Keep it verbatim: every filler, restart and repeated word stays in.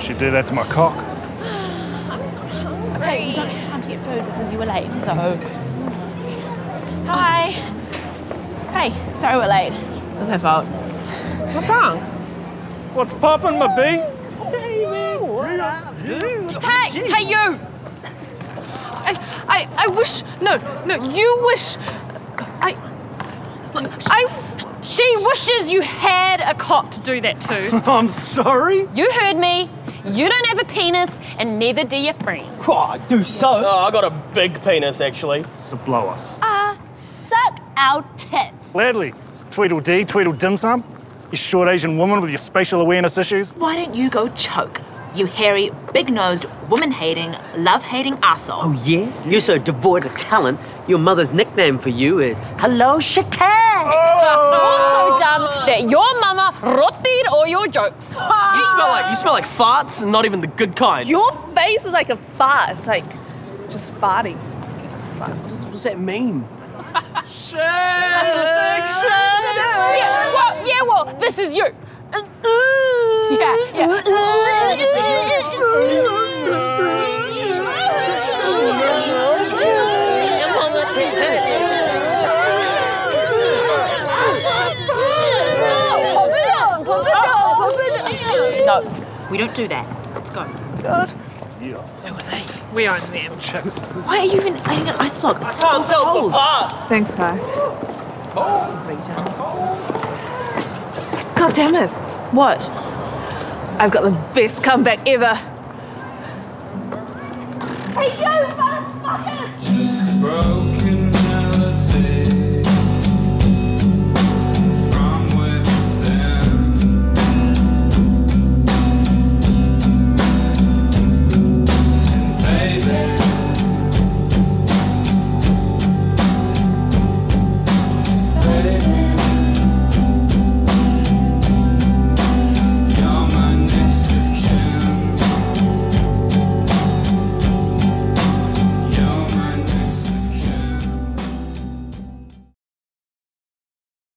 She'd do that to my cock. I'm so hungry. Okay, we don't have time to get food because you were late, so... Hi. Hey, sorry we're late. It was her fault. What's wrong? What's poppin', my bee? Hey, man. What up? Hey, hey, you! I, I, I wish... No, no, you wish... I... I... She wishes you had a cock to do that to. I'm sorry? You heard me. You don't have a penis, and neither do your friends. Oh, I do so. Oh, I got a big penis, actually. So blow us. Ah, uh, suck our tits. Gladly. Tweedledee, Tweedledimsum. You short Asian woman with your spatial awareness issues. Why don't you go choke, you hairy, big-nosed, woman-hating, love-hating asshole? Oh, yeah? yeah? You're so devoid of talent, your mother's nickname for you is Hello Shitay. Oh. Also dumb that your mama rotted all your jokes. Ah. You smell like you smell like farts, and not even the good kind. Your face is like a fart. It's like just farting. Fart. What does that mean? Shit! Yeah, well, yeah, well, this is you. Yeah, yeah. No, we don't do that. Let's go. God. Yeah. Who are they? We own them. Chicks. Why are you even eating an ice block? It's I can't so tell cold. Apart. Thanks, guys. Oh. God damn it. What? I've got the best comeback ever. Hey, you motherfucker!